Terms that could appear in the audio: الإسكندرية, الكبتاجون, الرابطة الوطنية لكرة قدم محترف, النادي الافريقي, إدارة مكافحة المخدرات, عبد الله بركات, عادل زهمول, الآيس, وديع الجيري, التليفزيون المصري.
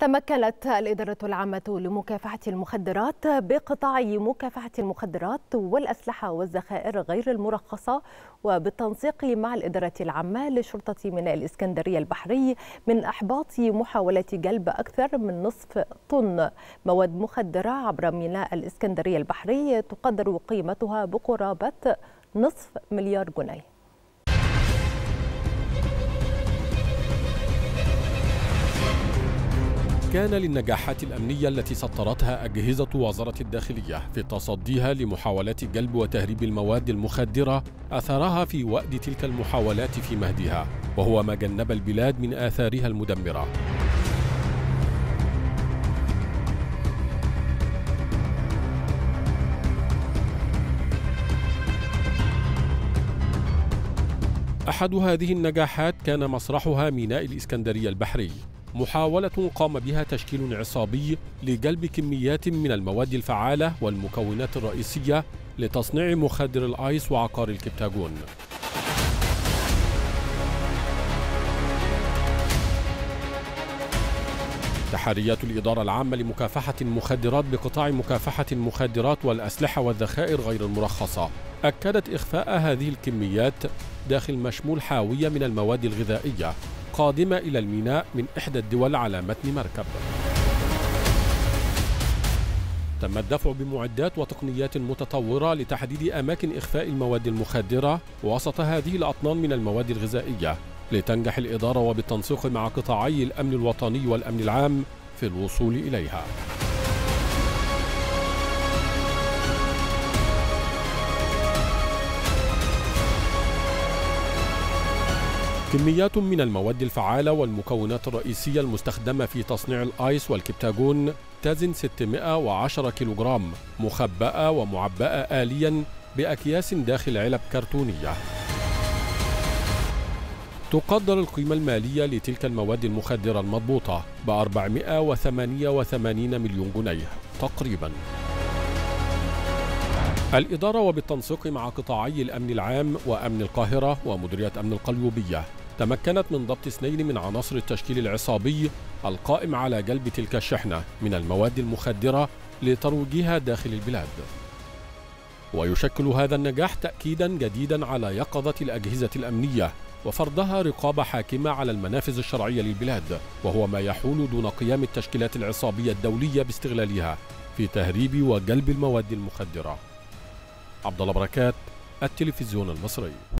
تمكنت الإدارة العامة لمكافحة المخدرات بقطاع مكافحة المخدرات والأسلحة والذخائر غير المرخصة وبالتنسيق مع الإدارة العامة لشرطة ميناء الإسكندرية البحري من إحباط محاولة جلب أكثر من نصف طن مواد مخدرة عبر ميناء الإسكندرية البحري تقدر قيمتها بقرابة نصف مليار جنيه. كان للنجاحات الأمنية التي سطرتها أجهزة وزارة الداخلية في تصديها لمحاولات جلب وتهريب المواد المخدرة أثرها في وأد تلك المحاولات في مهدها، وهو ما جنب البلاد من آثارها المدمرة. أحد هذه النجاحات كان مسرحها ميناء الإسكندرية البحري، محاولة قام بها تشكيل عصابي لجلب كميات من المواد الفعالة والمكونات الرئيسية لتصنيع مخدر الآيس وعقار الكبتاجون. تحريات الإدارة العامة لمكافحة المخدرات بقطاع مكافحة المخدرات والأسلحة والذخائر غير المرخصة أكدت إخفاء هذه الكميات داخل مشمول حاوية من المواد الغذائية قادمة إلى الميناء من إحدى الدول على متن مركب. تم الدفع بمعدات وتقنيات متطورة لتحديد أماكن إخفاء المواد المخدرة وسط هذه الأطنان من المواد الغذائية، لتنجح الإدارة وبالتنسيق مع قطاعي الأمن الوطني والأمن العام في الوصول إليها. كميات من المواد الفعالة والمكونات الرئيسية المستخدمة في تصنيع الآيس والكبتاجون تزن 610 كيلوغرام، مخبأة ومعبأة آلياً بأكياس داخل علب كرتونية. تقدر القيمة المالية لتلك المواد المخدرة المضبوطة ب 488 مليون جنيه تقريباً. الإدارة وبالتنسيق مع قطاعي الأمن العام وأمن القاهرة ومديرية أمن القليوبية تمكنت من ضبط اثنين من عناصر التشكيل العصابي القائم على جلب تلك الشحنة من المواد المخدرة لترويجها داخل البلاد. ويشكل هذا النجاح تأكيدا جديدا على يقظة الأجهزة الأمنية وفرضها رقابة حاكمة على المنافذ الشرعية للبلاد، وهو ما يحول دون قيام التشكيلات العصابية الدولية باستغلالها في تهريب وجلب المواد المخدرة. عبد الله بركات، التلفزيون المصري.